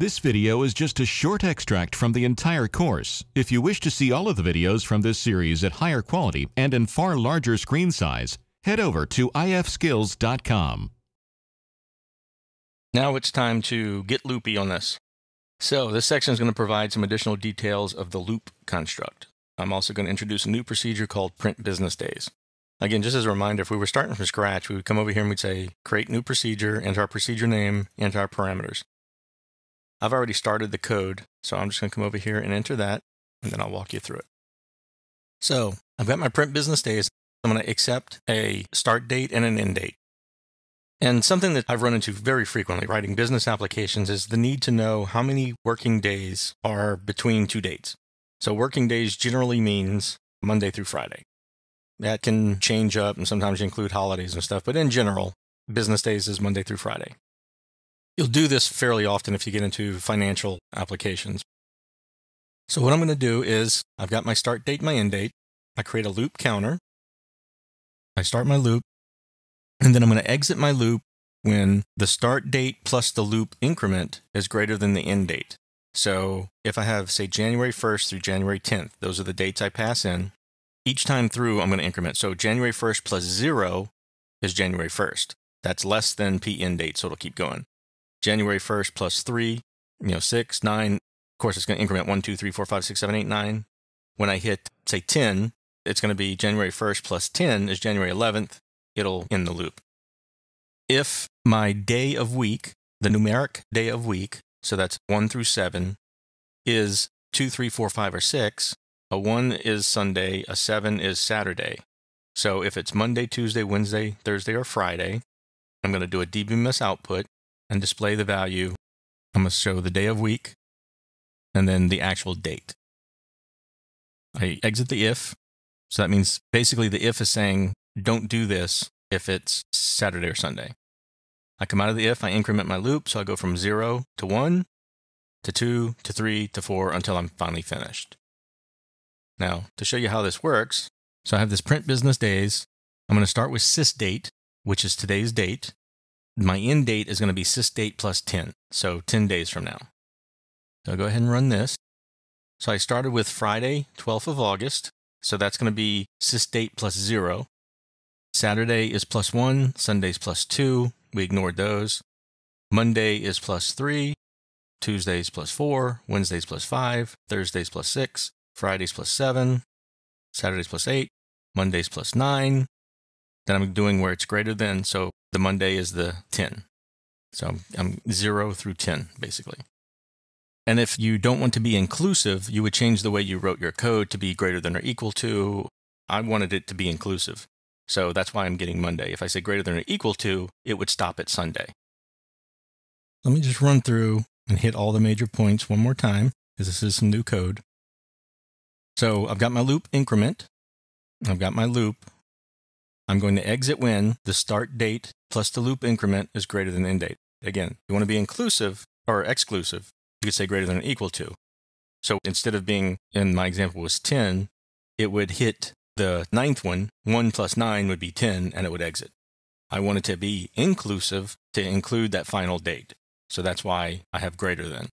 This video is just a short extract from the entire course. If you wish to see all of the videos from this series at higher quality and in far larger screen size, head over to ifskills.com. Now it's time to get loopy on this. So this section is going to provide some additional details of the loop construct. I'm also going to introduce a new procedure called Print Business Days. Again, just as a reminder, if we were starting from scratch, we would come over here and we'd say, create new procedure, enter our procedure name, enter our parameters. I've already started the code, so I'm just going to come over here and enter that, and then I'll walk you through it. So I've got my print business days. I'm going to accept a start date and an end date. And something that I've run into very frequently writing business applications is the need to know how many working days are between two dates. So working days generally means Monday through Friday. That can change up and sometimes include holidays and stuff, but in general, business days is Monday through Friday. You'll do this fairly often if you get into financial applications. So what I'm going to do is I've got my start date, my end date. I create a loop counter. I start my loop, and then I'm going to exit my loop when the start date plus the loop increment is greater than the end date. So if I have, say, January 1st through January 10th, those are the dates I pass in. Each time through, I'm going to increment. So January 1st plus 0 is January 1st. That's less than P end date, so it'll keep going. January 1st plus 3, 6, 9. Of course, it's going to increment 1, 2, 3, 4, 5, 6, 7, 8, 9. When I hit, say, 10, it's going to be January 1st plus 10 is January 11th. It'll end the loop. If my day of week, the numeric day of week, so that's 1 through 7, is 2, 3, 4, 5, or 6, a 1 is Sunday, a 7 is Saturday. So if it's Monday, Tuesday, Wednesday, Thursday, or Friday, I'm going to do a DBMS output and display the value. I'm going to show the day of week and then the actual date. I exit the if. So that means basically the if is saying, don't do this if it's Saturday or Sunday. I come out of the if, I increment my loop, so I go from 0 to 1 to 2 to 3 to 4 until I'm finally finished. Now, to show you how this works, so I have this print business days. I'm going to start with sysdate, which is today's date. My end date is going to be sysdate plus 10, so 10 days from now. So I'll go ahead and run this. So I started with Friday, 12th of August, so that's going to be sysdate plus 0. Saturday is plus 1, Sunday's plus 2. We ignored those. Monday is plus 3, Tuesday's plus 4, Wednesday's plus 5, Thursday's plus 6, Friday's plus 7, Saturday's plus 8, Monday's plus 9. Then I'm doing where it's greater than, so the Monday is the 10. So I'm 0 through 10, basically. And if you don't want to be inclusive, you would change the way you wrote your code to be greater than or equal to. I wanted it to be inclusive. So that's why I'm getting Monday. If I say greater than or equal to, it would stop at Sunday. Let me just run through and hit all the major points one more time, because this is some new code. So I've got my loop increment. I've got my loop. I'm going to exit when the start date plus the loop increment is greater than end date. Again, you want to be inclusive or exclusive. You could say greater than or equal to. So instead of being, in my example was 10, it would hit the ninth one, 1 plus 9 would be 10, and it would exit. I want it to be inclusive to include that final date. So that's why I have greater than.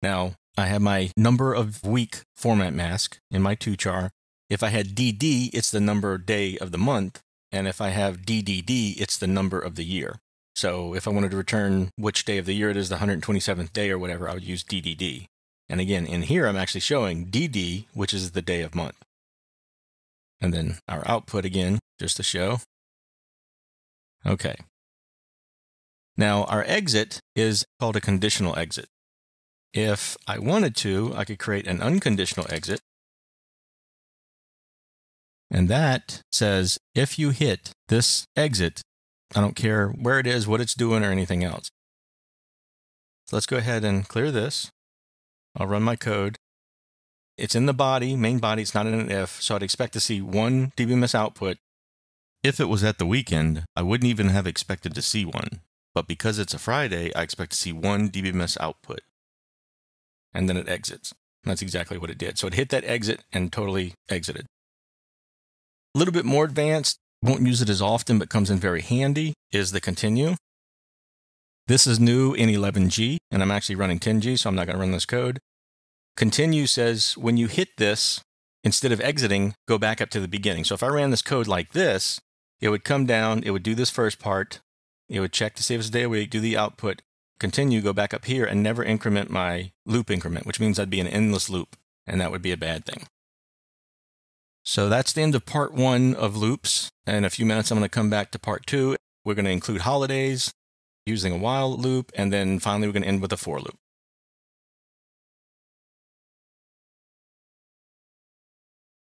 Now, I have my number of week format mask in my tochar. If I had DD, it's the number day of the month. And if I have DDD, it's the number of the year. So if I wanted to return which day of the year it is, the 127th day or whatever, I would use DDD. And again, in here, I'm actually showing DD, which is the day of month. And then our output again, just to show. Okay. Now our exit is called a conditional exit. If I wanted to, I could create an unconditional exit. And that says, if you hit this exit, I don't care where it is, what it's doing, or anything else. So let's go ahead and clear this. I'll run my code. It's in the body, main body, it's not in an if, so I'd expect to see one DBMS output. If it was at the weekend, I wouldn't even have expected to see one. But because it's a Friday, I expect to see one DBMS output. And then it exits. And that's exactly what it did. So it hit that exit and totally exited. A little bit more advanced, won't use it as often, but comes in very handy, is the continue. This is new in 11G, and I'm actually running 10G, so I'm not going to run this code. Continue says, when you hit this, instead of exiting, go back up to the beginning. So if I ran this code like this, it would come down, it would do this first part, it would check to see if it's a day a week, do the output, continue, go back up here, and never increment my loop increment, which means I'd be in an endless loop, and that would be a bad thing. So that's the end of part one of loops. In a few minutes, I'm going to come back to part two. We're going to include holidays, using a while loop, and then finally we're going to end with a for loop.